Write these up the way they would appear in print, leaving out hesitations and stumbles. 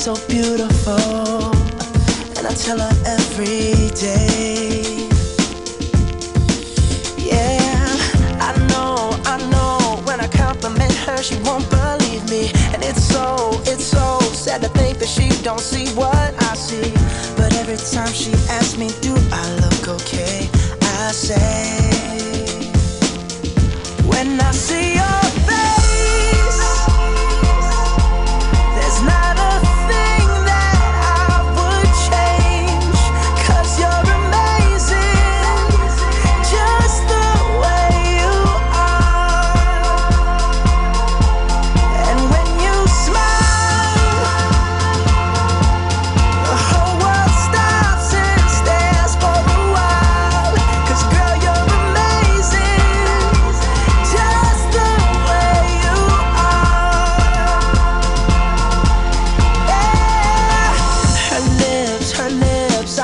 So beautiful, and I tell her every day. Yeah, I know when I compliment her, she won't believe me. And it's so sad to think that she don't see what I see. But every time she asks me, do I look okay, I say, when I see your face, there's not a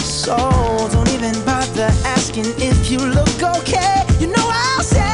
So don't even bother asking if you look okay. You know I'll say,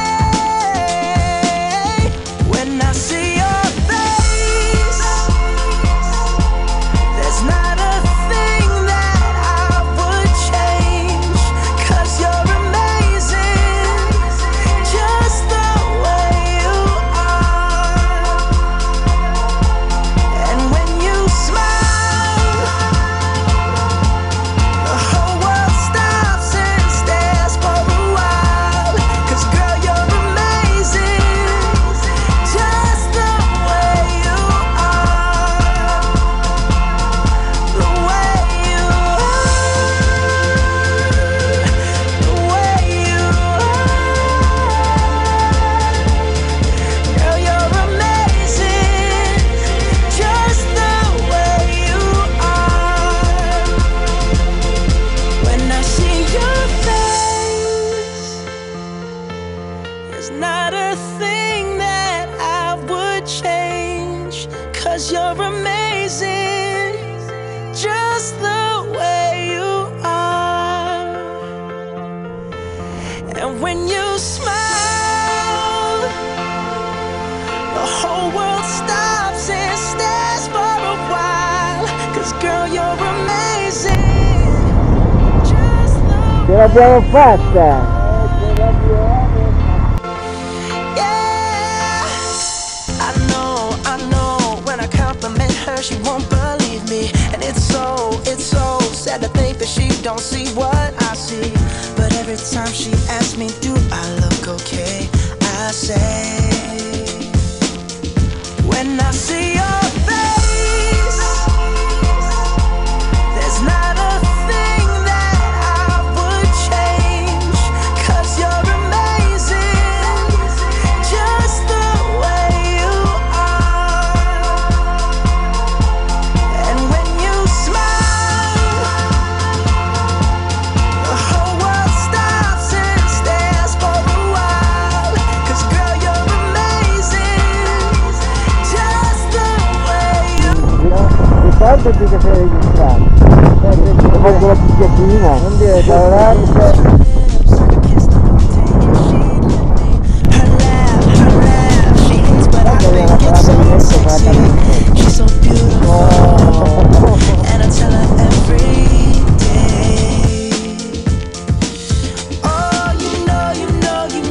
not a thing that I would change, 'cause you're amazing just the way you are. And when you smile, the whole world stops and stares for a while, 'cause girl, you're amazing just the way you are. She won't believe me, and it's so sad to think that she don't see what I see. But every time she asks me, do I look okay, I say, when I see your face, there's not a tanto più che sei registrato, faccio la picchiatina, non dire lavorare. You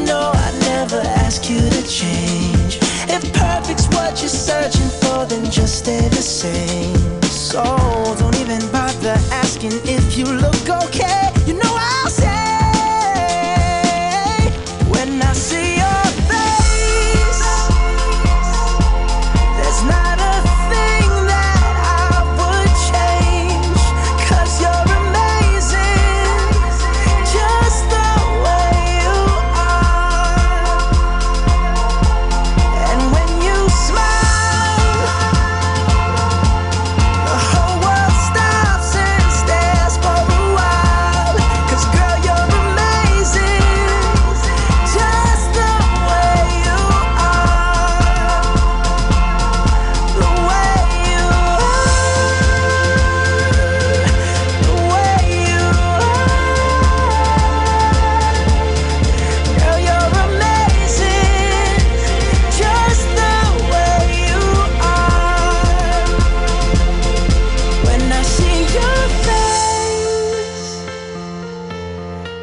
know I never ask you to change. If perfect's what you're searching for, then just the same. So don't even bother asking if you look okay. You know I'll say when I see your face, there's not a thing that I would change, 'cause you're amazing just the way you are. And when you smile,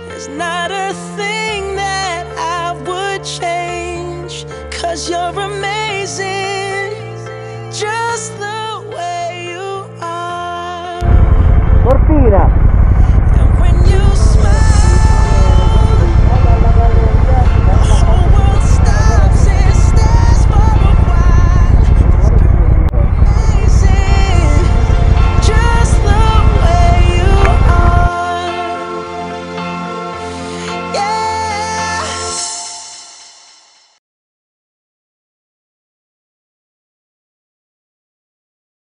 there's not a thing that I would change, 'cause you're amazing, just the way you are. Cortina.